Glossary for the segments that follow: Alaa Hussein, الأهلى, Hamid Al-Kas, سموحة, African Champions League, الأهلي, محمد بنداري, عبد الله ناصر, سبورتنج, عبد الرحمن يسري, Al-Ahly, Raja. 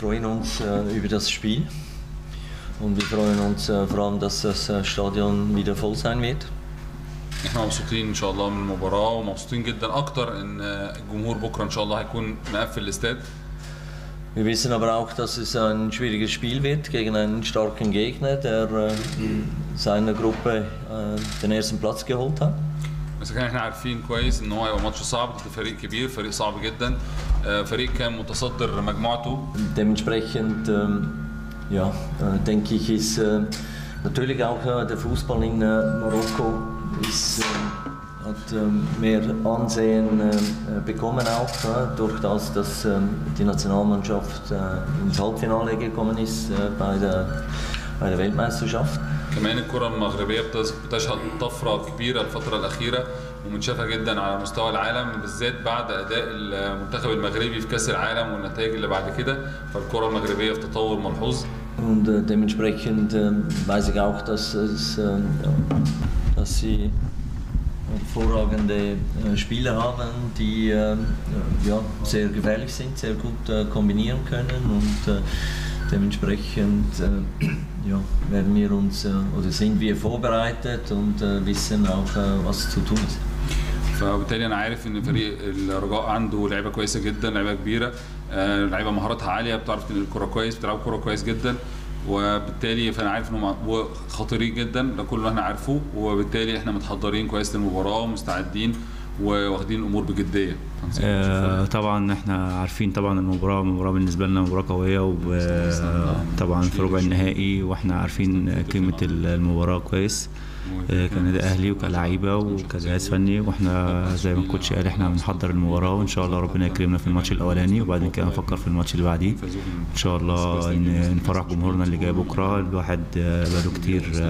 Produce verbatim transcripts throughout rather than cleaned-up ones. freuen uns äh, über das Spiel und wir freuen uns äh, vor allem, dass das Stadion wieder voll sein wird. احنا مبسوطين ان شاء الله من المباراه ومبسوطين جدا اكتر ان الجمهور بكره ان شاء الله هيكون مقفل الاستاد. Wir wissen aber auch, dass es ein schwieriges Spiel wird gegen einen starken Gegner, der in seiner Gruppe den ersten Platz geholt hat. بس احنا عارفين كويس ان هو هيبقى ماتش صعب ضد فريق كبير، فريق صعب جدا، فريق كان متصدر مجموعته. Dementsprechend ja, denke ich, ist natürlich auch der Fußball in Marokko ist, hat mehr Ansehen bekommen auch, durch das, dass die Nationalmannschaft ins Halbfinale gekommen ist bei der, bei der Weltmeisterschaft. كمان الكرة المغربية بتشهد طفرة كبيرة الفترة الأخيرة ومنشافة جدا على مستوى العالم، بالذات بعد أداء المنتخب المغربي في كأس العالم والنتائج اللي بعد كده، فالكرة المغربية في تطور ملحوظ. Und dementsprechend weiß ich auch, dass es, dass sie hervorragende Spieler haben, die ja, sehr gefährlich sind, sehr gut kombinieren können und dementsprechend ja, werden wir uns oder sind wir vorbereitet und wissen auch, was zu tun ist. فبالتالي انا عارف ان فريق الرجاء عنده لعيبه كويسه جدا، لعيبه كبيره، لعيبه مهاراتها عاليه، بتعرف تنقل الكره كويس، بتلعب كره كويس جدا، وبالتالي فانا عارف انهم خطيرين جدا، ده كله اللي احنا عارفوه، وبالتالي احنا متحضرين كويس للمباراه ومستعدين وواخدين الامور بجديه. آه طبعا احنا عارفين طبعا المباراه مباراه بالنسبه لنا مباراه قويه، وطبعا في ربع النهائي واحنا عارفين قيمه المباراه كويس آه كنادي اهلي وكلاعيبه وكجهاز فني، واحنا زي ما الكوتش قال احنا بنحضر المباراه، وان شاء الله ربنا يكرمنا في الماتش الاولاني وبعدين كده نفكر في الماتش اللي بعديه ان شاء الله نفرح جمهورنا اللي جاي بكره. الواحد بقاله كتير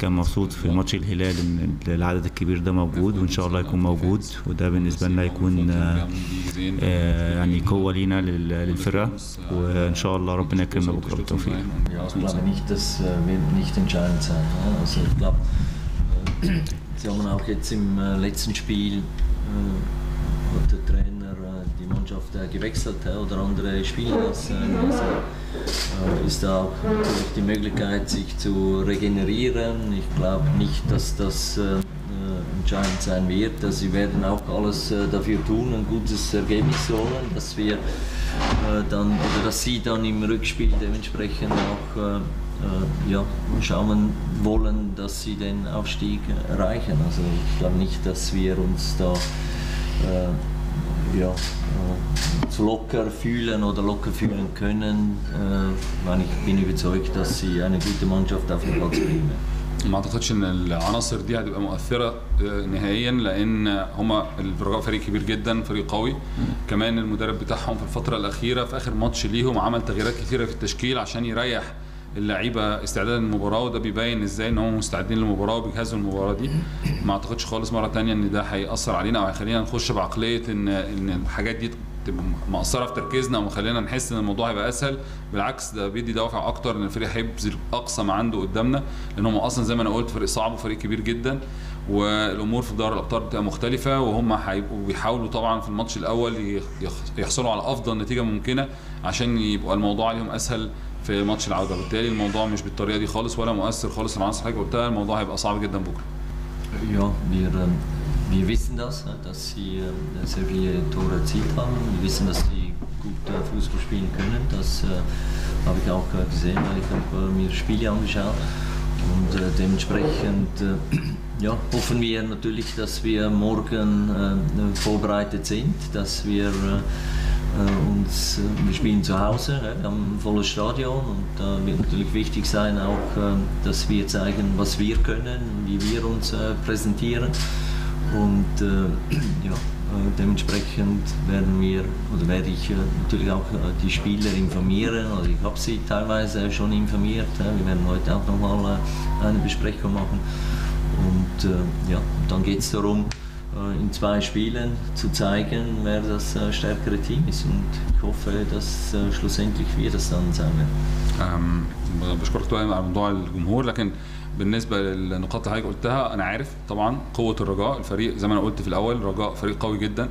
كان مبسوط في ماتش الهلال ان العدد الكبير ده موجود، وان شاء الله يكون موجود، وده بالنسبه لنا يكون يعني قوه لينا للفرقه، وان شاء الله ربنا يكرمنا بكره بالتوفيق. Sie haben auch jetzt im letzten Spiel hat der Trainer die Mannschaft gewechselt oder andere Spieler. Also ist da auch die Möglichkeit, sich zu regenerieren. Ich glaube nicht, dass das entscheidend sein wird. Sie werden auch alles dafür tun, ein gutes Ergebnis zu holen, dass wir dann oder dass sie dann im Rückspiel dementsprechend auch ja, schauen wollen, dass sie den Aufstieg erreichen. Also ich glaube nicht, dass wir uns da äh, ja, äh, zu locker fühlen oder locker fühlen können, äh, weil ich bin überzeugt, dass sie eine gute Mannschaft auf den Platz bringen. ما اعتقدش ان العناصر دي هتبقى مؤثره نهائيا، لان هما الرجاء فريق كبير جدا، فريق قوي، كمان المدرب بتاعهم في الفتره الاخيره في اخر ماتش ليهم عمل تغييرات كثيره في التشكيل عشان يريح اللعيبه استعدادا للمباراه، وده بيبين ازاي ان هم مستعدين للمباراه وبيجهزوا المباراه دي. ما اعتقدش خالص مره ثانيه ان ده هيأثر علينا او هيخلينا نخش بعقليه ان ان الحاجات دي تبقى مقصره في تركيزنا ومخلينا نحس ان الموضوع هيبقى اسهل، بالعكس ده بيدي دوافع اكتر ان الفريق هيبذل اقصى ما عنده قدامنا، لان هم اصلا زي ما انا قلت فريق صعب وفريق كبير جدا، والامور في دوري الابطال بتبقى مختلفه، وهم هيبقوا بيحاولوا طبعا في الماتش الاول يحصلوا على افضل نتيجه ممكنه عشان يبقى الموضوع عليهم اسهل في ماتش العوده، بالتالي الموضوع مش بالطريقه دي خالص ولا مؤثر خالص على عناصر حاجه قلتها، الموضوع هيبقى صعب جدا بكره. Ja, wir, wir wissen das, dass sie sehr viele Tore erzielt haben. Wir wissen, dass sie gut Fußball spielen können. Das habe ich auch gesehen, weil ich habe mir Spiele angeschaut. Und dementsprechend ja, hoffen wir natürlich, dass wir morgen vorbereitet sind, dass wir Und wir spielen zu Hause, wir haben ein volles Stadion und da wird natürlich wichtig sein, auch, dass wir zeigen, was wir können, wie wir uns präsentieren. Und ja, dementsprechend werden wir, oder werde ich natürlich auch die Spieler informieren, also ich habe sie teilweise schon informiert, wir werden heute auch nochmal eine Besprechung machen. Und ja, dann geht es darum, in zwei Spielen zu zeigen, wer das stärkere Team ist, und ich hoffe, dass schlussendlich wir das dann sein werden. بشكرك طبعا على موضوع الجمهور، لكن بالنسبه للنقاط اللي حضرتك قلتها انا عارف طبعا قوه الرجاء، الفريق زي ما انا قلت في الاول الرجاء فريق قوي جدا،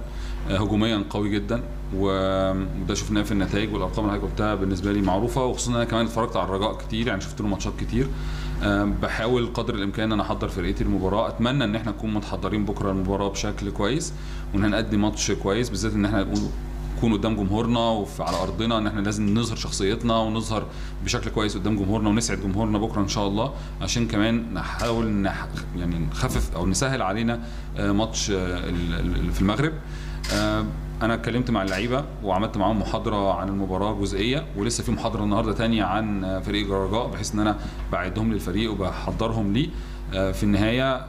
هجوميا قوي جدا، وده شفناه في النتائج والارقام اللي حضرتك بالنسبه لي معروفه، وخصوصا انا كمان اتفرجت على الرجاء كتير، يعني شفت له ماتشات كتير. بحاول قدر الامكان ان احضر فرقتي المباراه، اتمنى ان احنا نكون متحضرين بكره المباراه بشكل كويس وان هنقدم ماتش كويس، بالذات ان احنا نكون قدام جمهورنا وعلى ارضنا، ان احنا لازم نظهر شخصيتنا ونظهر بشكل كويس قدام جمهورنا ونسعد جمهورنا بكره ان شاء الله، عشان كمان نحاول نح... يعني نخفف او نسهل علينا ماتش في المغرب. أنا اتكلمت مع اللعيبة وعملت معاهم محاضرة عن المباراة جزئية، ولسه في محاضرة النهاردة تانية عن فريق الرجاء، بحيث إن أنا بعدهم للفريق وبحضرهم ليه. في النهاية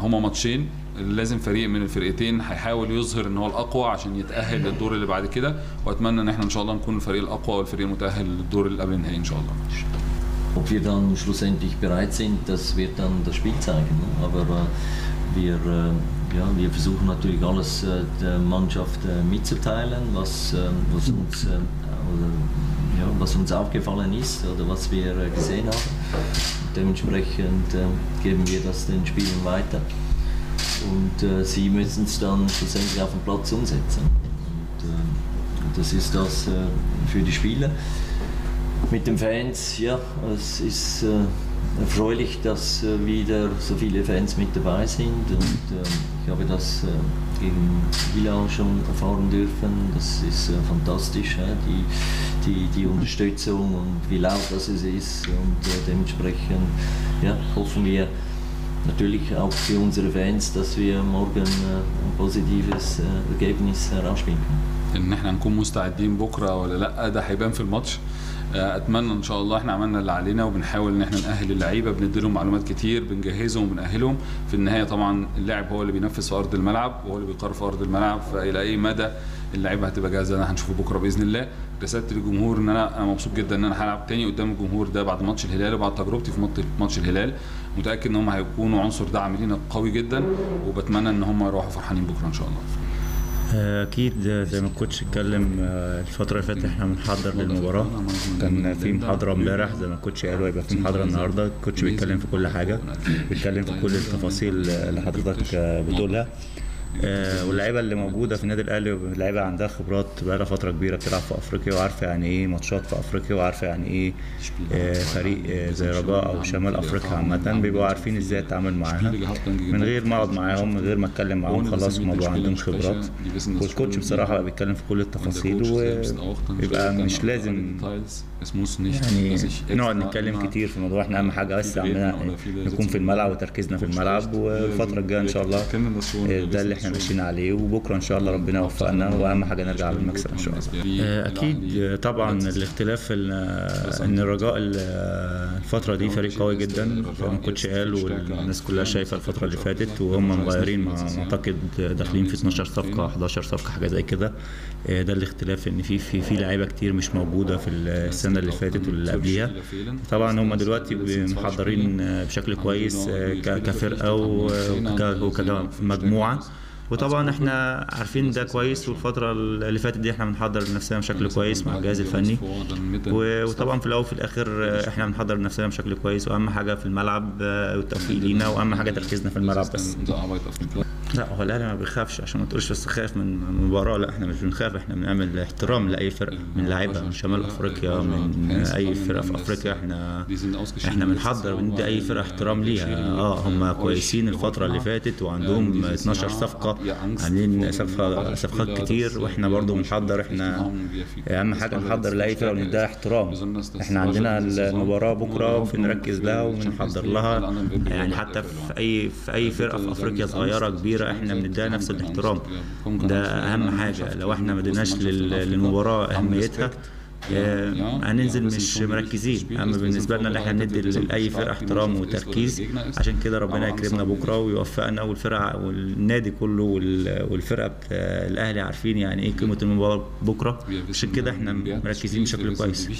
هما ماتشين لازم فريق من الفرقتين هيحاول يظهر إن هو الأقوى عشان يتأهل للدور اللي بعد كده، وأتمنى إن إحنا إن شاء الله نكون الفريق الأقوى والفريق المتأهل للدور اللي قبل النهائي إن شاء الله. Ob wir dann schlussendlich bereit sind, das wird dann das Spiel zeigen. Aber wir, ja, wir versuchen natürlich alles der Mannschaft mitzuteilen, was, was, uns, oder, ja, was uns aufgefallen ist oder was wir gesehen haben. Dementsprechend geben wir das den Spielern weiter und sie müssen es dann schlussendlich auf den Platz umsetzen. Und das ist das für die Spieler. Mit den Fans, ja, es ist äh, erfreulich, dass äh, wieder so viele Fans mit dabei sind. Und, äh, ich habe das äh, gegen Milan schon erfahren dürfen. Das ist äh, fantastisch, ja, die, die, die Unterstützung und wie laut das es ist. Und äh, dementsprechend ja, hoffen wir natürlich auch für unsere Fans, dass wir morgen äh, ein positives äh, Ergebnis herausfinden. Wenn wir morgen bereit sind oder nicht, das wird im Match اتمنى ان شاء الله. احنا عملنا اللي علينا وبنحاول ان احنا ناهل اللعيبه، بندي لهم معلومات كتير، بنجهزهم وبناهلهم. في النهايه طبعا اللاعب هو اللي بينفذ في ارض الملعب وهو اللي بيقرر في ارض الملعب، فالى اي مدى اللعيبه هتبقى جاهزه انا هنشوفه بكره باذن الله. رساله للجمهور ان انا انا مبسوط جدا ان انا هلعب تاني قدام الجمهور ده بعد ماتش الهلال وبعد تجربتي في ماتش الهلال، متاكد ان هم هيكونوا عنصر دعم لينا قوي جدا، وبتمنى ان هم يروحوا فرحانين بكره ان شاء الله. اكيد زي ما الكوتش اتكلم الفتره اللي فاتت احنا بنحضر للمباراه، كان في محاضره امبارح زي ما الكوتش قال وهيبقى في محاضره النهارده. الكوتش بيتكلم في كل حاجه، بيتكلم في كل التفاصيل اللي حضرتك بتقولها، واللعيبه اللي موجوده في النادي الاهلي اللعيبه عندها خبرات بقالها فتره كبيره بتلعب في افريقيا، وعارفه يعني ايه ماتشات في افريقيا، وعارفه يعني ايه فريق زي رجاء او شمال افريقيا عامه، بيبقوا عارفين ازاي اتعامل معاها من غير ما اقعد معاهم، من غير ما اتكلم معاهم، خلاص هم بقوا عندهم خبرات. والكوتش بصراحه بقى بيتكلم في كل التفاصيل، ويبقى مش لازم يعني نقعد نتكلم كتير في الموضوع. احنا اهم حاجه بس عندنا نكون في الملعب وتركيزنا في الملعب، والفتره الجايه ان شاء الله ده اللي احنا ماشيين عليه، وبكره ان شاء الله ربنا يوفقنا، واهم حاجه نرجع بالمكسب ان شاء الله. اكيد طبعا الاختلاف ان الرجاء الفتره دي فريق قوي جدا زي ما الكوتش قال، والناس كلها شايفه الفتره اللي فاتت وهم مغيرين، اعتقد داخلين في اتناشر صفقه حداشر صفقه حاجه زي كده. ده الاختلاف ان في في في لعيبه كتير مش موجوده في السنه اللي فاتت واللي قبليها. طبعا هم دلوقتي محضرين بشكل كويس كفرقه وكمجموعه، وطبعا احنا عارفين ده كويس، والفتره اللي فاتت دي احنا بنحضر لنفسنا بشكل كويس مع الجهاز الفني، وطبعا في الاول وفي الاخر احنا بنحضر لنفسنا بشكل كويس، واهم حاجه في الملعب والتوفيق لينا، واهم حاجه تركيزنا في الملعب بس. لا هو الاهلي ما بيخافش، عشان ما تقولش بس خايف من مباراه، لا احنا مش بنخاف، احنا بنعمل احترام لاي فرقه من لعيبه من شمال افريقيا من اي فرقه في افريقيا، احنا احنا بنحضر وندي اي فرقه احترام ليها. اه هم كويسين الفتره اللي فاتت وعندهم اتناشر صفقه، عاملين صفقه صفقات كتير، واحنا برضو بنحضر. احنا اهم حاجه نحضر لاي فرقه ونديها احترام، احنا عندنا المباراه بكره بنركز لها وبنحضر لها، يعني حتى في اي في اي فرقه في افريقيا صغيره كبيره احنا بنديها نفس الاحترام، ده اهم حاجه. لو احنا ما اديناش للمباراه اهميتها هننزل مش مركزين، اما بالنسبه لنا ان احنا ندي لاي فرقه احترام وتركيز، عشان كده ربنا يكرمنا بكره ويوفقنا، والفرقه والنادي كله والفرقه الاهلي عارفين يعني ايه قيمه المباراه بكره، عشان كده احنا مركزين بشكل كويس.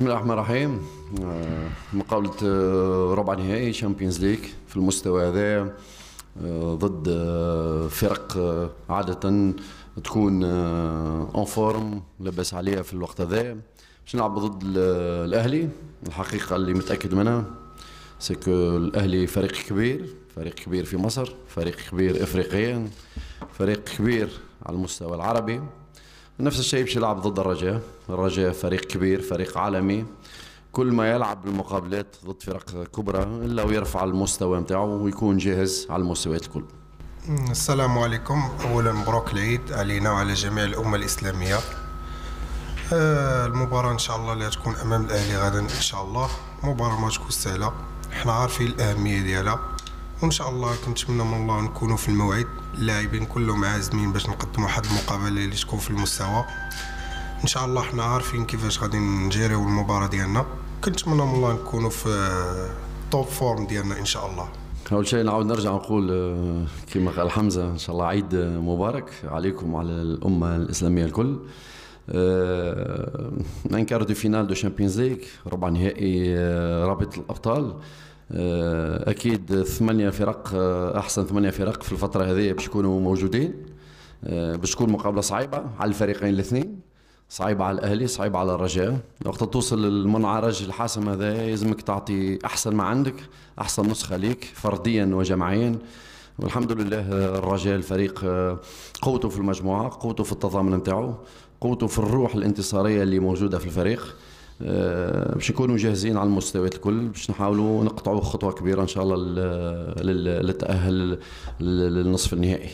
بسم الله الرحمن الرحيم. مقابلة ربع نهائي شامبيونز ليج في المستوى هذا ضد فرق عادة تكون اون فورم لاباس عليها في الوقت هذا، باش نلعب ضد الأهلي. الحقيقة اللي متأكد منها سكو الأهلي فريق كبير، فريق كبير في مصر، فريق كبير إفريقيا، فريق كبير على المستوى العربي. نفس الشيء باش يلعب ضد الرجاء، الرجاء فريق كبير، فريق عالمي، كل ما يلعب بالمقابلات ضد فرق كبرى الا ويرفع المستوى نتاعو ويكون جاهز على المستويات الكل. السلام عليكم، اولا مبروك العيد علينا وعلى جميع الامه الاسلاميه. المباراه ان شاء الله اللي تكون امام الاهلي غدا ان شاء الله مباراه ما تكون سهله، احنا عارفين الاهميه ديالها، وان شاء الله كنتمنى من الله نكونوا في الموعد، اللاعبين كلهم عازمين باش نقدموا واحد المقابله اللي تكون في المستوى. ان شاء الله حنا عارفين كيفاش غادي نجيريو المباراه ديالنا، كنتمنى من الله نكونوا في توب فورم ديالنا ان شاء الله. اول شيء نعاود نرجع نقول كما قال حمزه، ان شاء الله عيد مبارك عليكم وعلى الامه الاسلاميه الكل. ان كار دو فينال دو شامبيونز ليغ، ربع نهائي رابطه الابطال، اكيد ثمانيه فرق، احسن ثمانيه فرق في الفتره هذه باش يكونوا موجودين، باش تكون مقابله صعيبه على الفريقين الاثنين، صعيبه على الاهلي، صعيبه على الرجاء. وقت توصل للمنعرج الحاسم هذا لازمك تعطي احسن ما عندك، احسن نسخه ليك فرديا وجماعيا، والحمد لله الرجاء الفريق قوته في المجموعه، قوته في التضامن نتاعو، قوته في الروح الانتصاريه اللي موجوده في الفريق، باش يكونوا جاهزين على المستويات الكل، باش نحاولوا نقطعوا خطوه كبيره ان شاء الله للتاهل للنصف النهائي.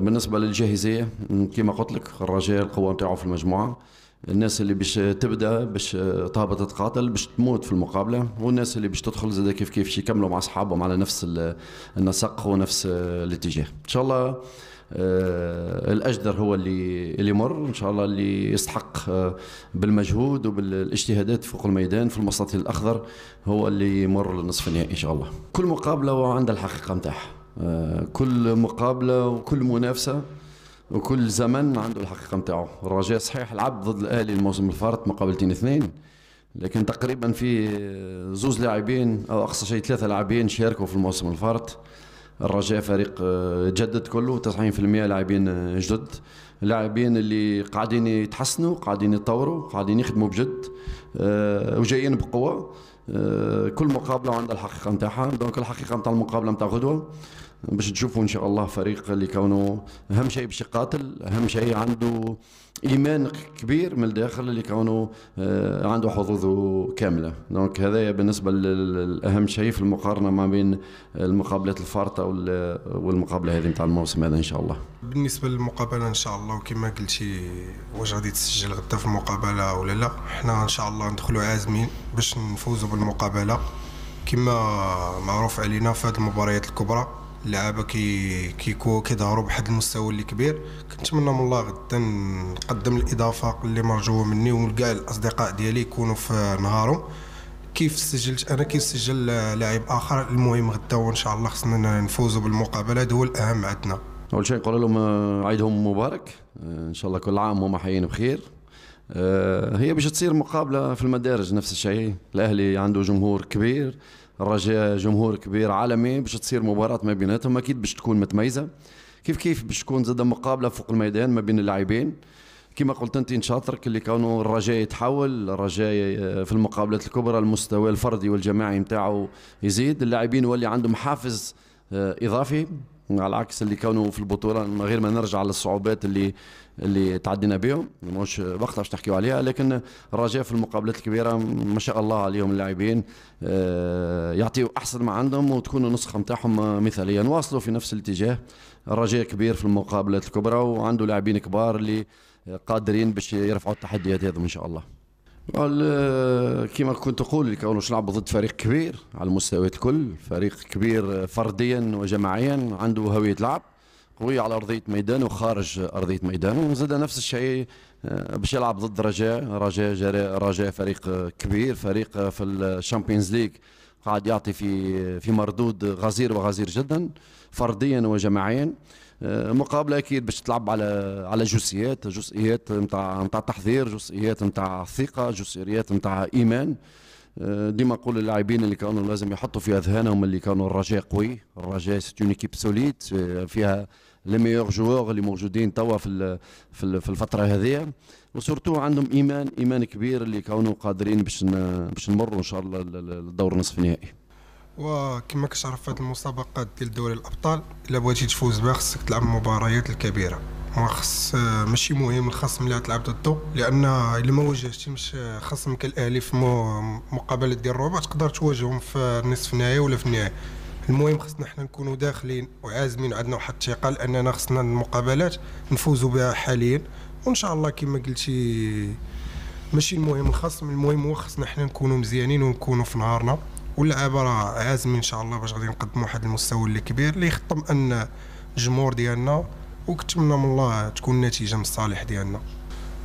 بالنسبه للجاهزيه كما قلت لك، الرجاء القوه نتاعو في المجموعه، الناس اللي باش تبدا باش تهبط تتقاتل باش تموت في المقابله، والناس اللي باش تدخل زاد كيف كيف باش يكملوا مع اصحابهم على نفس النسق ونفس الاتجاه. ان شاء الله الاجدر هو اللي اللي مر ان شاء الله، اللي يستحق بالمجهود وبالاجتهادات فوق الميدان في المستطيل الاخضر هو اللي يمر للنصف النهائي ان شاء الله. كل مقابله وعندها الحقيقه نتاعها، كل مقابله وكل منافسه وكل زمن عنده الحقيقه نتاعو. الرجاء صحيح لعب ضد الاهلي الموسم الفارط مقابلتين اثنين، لكن تقريبا في زوز لاعبين او اقصى شيء ثلاثه لاعبين شاركوا في الموسم الفارط. الرجاء فريق جدد كله، تسعين بالمئة لاعبين جدد، لاعبين اللي قاعدين يتحسنوا، قاعدين يتطوروا، قاعدين يخدموا بجد وجايين بقوه. كل مقابله وعندها الحقيقه نتاعها، دونك الحقيقه نتاع المقابله نتاع غدوه باش تشوفوا ان شاء الله فريق اللي كونه اهم شيء باش يقاتل، اهم شيء عنده ايمان كبير من الداخل، اللي كونه عنده حظوظه كامله. دونك هذايا بالنسبه للاهم شيء في المقارنه ما بين المقابلات الفارطه والمقابله هذه نتاع الموسم هذا ان شاء الله. بالنسبه للمقابله ان شاء الله وكما قلتي، واش غادي تسجل غدا في المقابله ولا لا، احنا ان شاء الله ندخلوا عازمين باش نفوزوا بالمقابله كما معروف علينا في هذه المباريات الكبرى، اللعابه كي كيكو كيظهروا بواحد المستوى اللي كبير. كنتمنى من الله غدا نقدم الاضافه اللي مرجوه مني وكاع الاصدقاء ديالي يكونوا في نهارهم، كيف سجلت انا كيف سجل لاعب اخر. المهم غدا وان شاء الله خصنا نفوزوا بالمقابله، هذا هو الاهم عندنا. اول شيء نقول لهم عيدهم مبارك ان شاء الله، كل عام وهم حيين بخير. هي باش تصير مقابله في المدارج نفس الشيء، الاهلي عنده جمهور كبير، الرجاء جمهور كبير عالمي، باش تصير مباراة ما بيناتهم اكيد باش تكون متميزة. كيف كيف باش تكون زاد مقابلة فوق الميدان ما بين اللاعبين كما قلت انت نشاطرك، اللي كانوا الرجاء يتحول، الرجاء في المقابلات الكبرى المستوى الفردي والجماعي نتاعو يزيد، اللاعبين يولي عندهم حافز اضافي، على العكس اللي كانوا في البطوله من غير ما نرجع للصعوبات اللي اللي تعدينا بهم، ماهوش وقتها باش نحكيو عليها. لكن الرجاء في المقابلات الكبيره ما شاء الله عليهم اللاعبين يعطيوا احسن ما عندهم وتكون النسخه نتاعهم مثاليه، نواصلوا في نفس الاتجاه. الرجاء كبير في المقابلات الكبرى وعنده لاعبين كبار اللي قادرين باش يرفعوا التحديات هذم ان شاء الله. كما كنت أقول كونه نلعب ضد فريق كبير على المستويات الكل، فريق كبير فرديا وجماعيا، عنده هوية لعب قوية على أرضية ميدان وخارج أرضية ميدان، وزاد نفس الشيء باش يلعب ضد رجاء. رجاء رجاء فريق كبير، فريق في الشامبيونز ليج قاعد يعطي في في مردود غزير وغزير جدا فرديا وجماعيا. مقابله اكيد باش تلعب على على جزئيات جزئيات نتاع نتاع تحضير، جزئيات نتاع ثقه، جزئيات نتاع ايمان. ديما نقول للاعبين اللي كانوا لازم يحطوا في اذهانهم اللي كانوا الرجاء قوي، الرجاء سي اون ايكيب سوليد فيها لي ميور جوور اللي موجودين توا في في الفتره هذه، وسورتو عندهم ايمان ايمان كبير اللي كانوا قادرين باش باش نمروا ان شاء الله للدور نصف النهائي. وكما كتعرف في هذه المسابقات ديال دوري الابطال الا بغيتي تفوز بها خصك تلعب المباريات الكبيره، ما خص ماشي مهم الخصم اللي غتلعب ضده، لان الا ما واجهتيش خصم كالاهلي في مقابله ديال الربع تقدر تواجههم في نصف النهائي ولا في النهائي. المهم خصنا حنا نكونوا داخلين وعازمين وعندنا واحد الثقه لاننا خصنا المقابلات نفوزوا بها حاليا، وان شاء الله كما قلتي ماشي المهم الخصم، المهم هو خصنا حنا نكونوا مزيانين ونكونوا في نهارنا، واللعابه راه عازمين ان شاء الله باش غادي نقدموا واحد المستوى اللي كبير اللي يخطم ان الجمهور ديالنا، وكنتمنى من الله تكون النتيجه من الصالح ديالنا.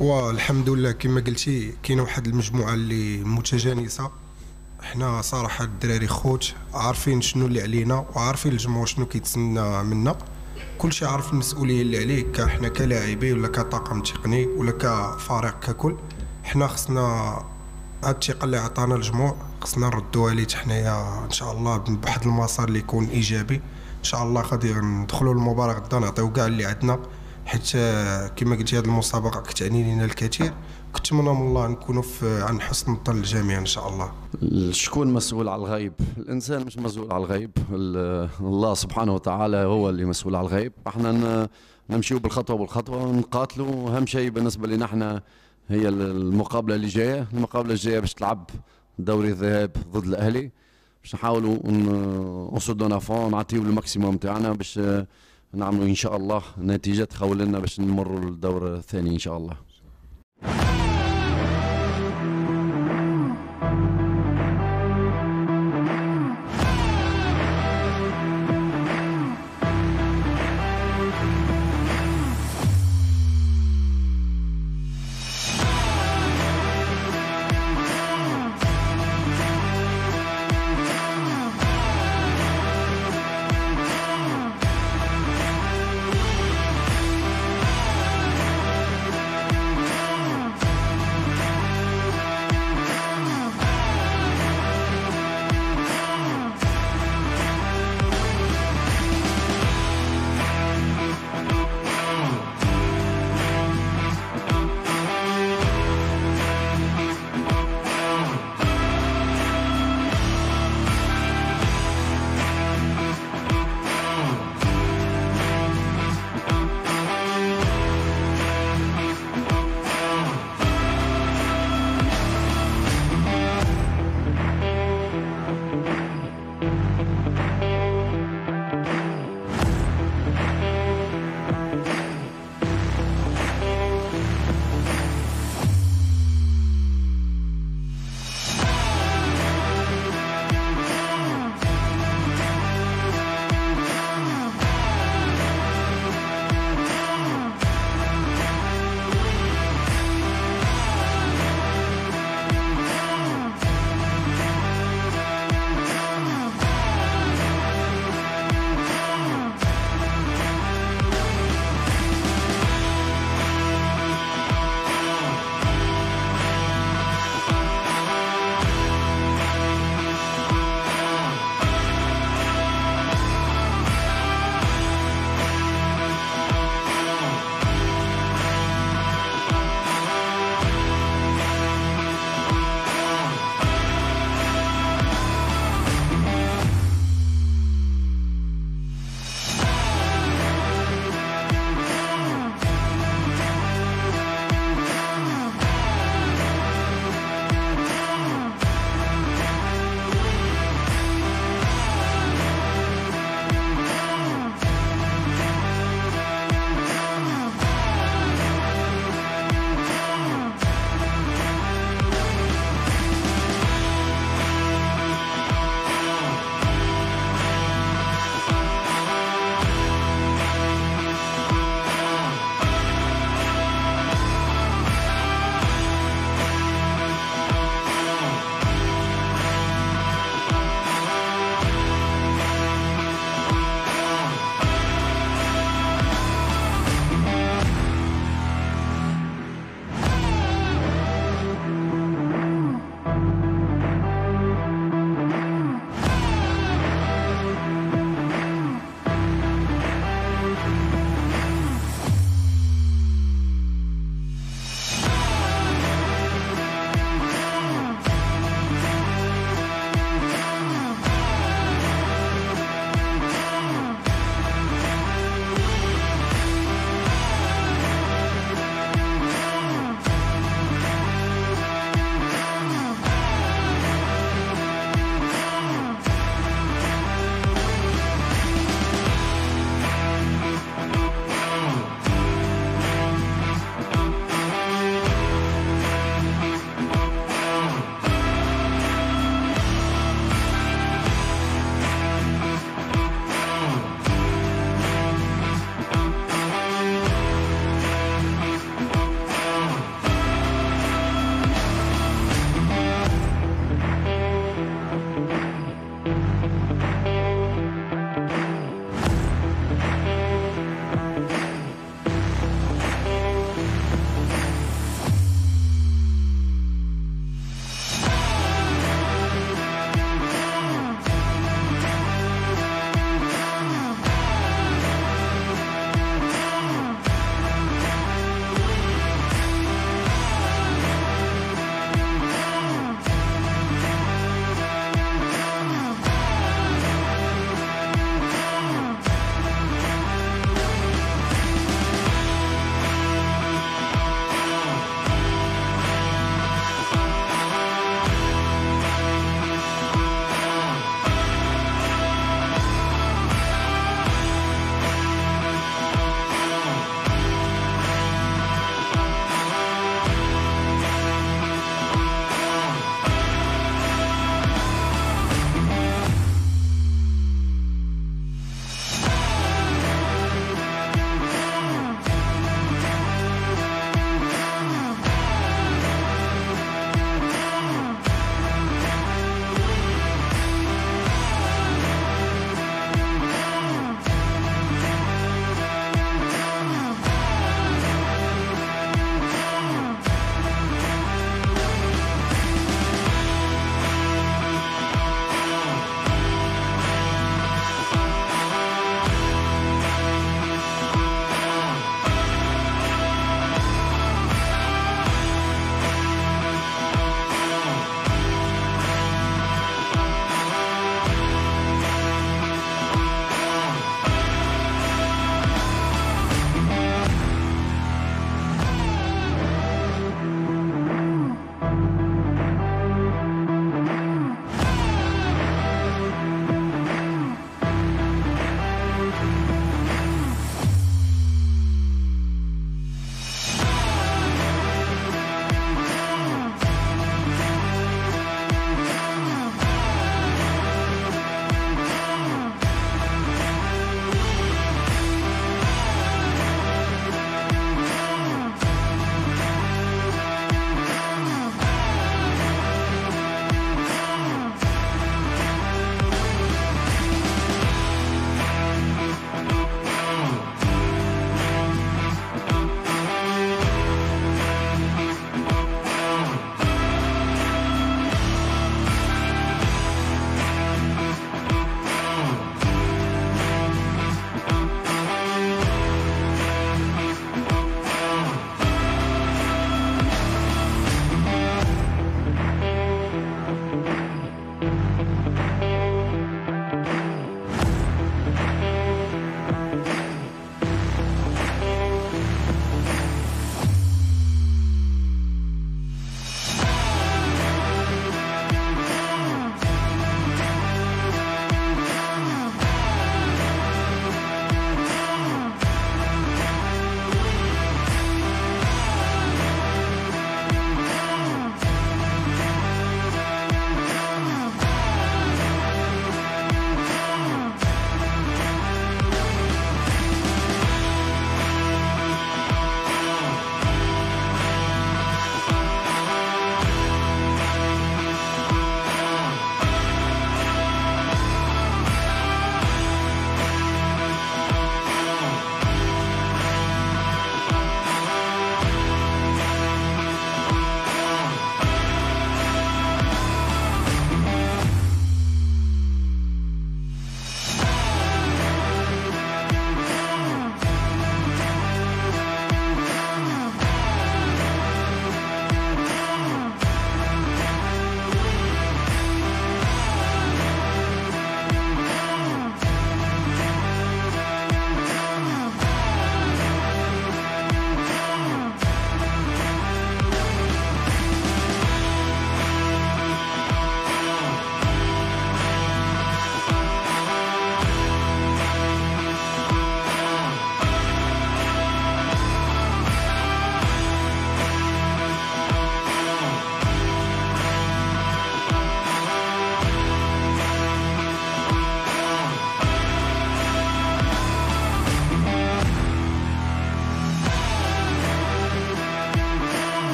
والحمد لله كما قلتي كاينه واحد المجموعه اللي متجانسه، احنا صراحه الدراري خوت عارفين شنو اللي علينا وعارفين الجمهور شنو كيتسنى منا، كلشي عارف المسؤوليه اللي عليك احنا كلاعبين ولا كطاقم تقني ولا كفريق ككل. حنا خصنا هاد الثقه اللي عطانا الجمهور خصنا نردوها ليه حنايا ان شاء الله بواحد المسار اللي يكون ايجابي، ان شاء الله غادي ندخلوا المباراه غدا نعطيو كاع اللي عندنا، حيت كما قلتي هاد المسابقه كتعني لينا الكثير. كنتمنى من الله نكونوا عن حسن ظن الجميع ان شاء الله. شكون مسؤول على الغيب؟ الانسان مش مسؤول على الغيب، الله سبحانه وتعالى هو اللي مسؤول على الغيب. احنا نمشيو بالخطوه بالخطوه ونقاتلوا، اهم شيء بالنسبه لنا احنا هي المقابله اللي جايه، المقابله الجايه باش تلعب دوري الذهاب ضد الاهلي، باش نحاولوا نصدوا نافون نعطيو الماكسيموم تاعنا باش نعملوا ان شاء الله نتيجه تخول لنا باش نمروا للدور الثاني ان شاء الله.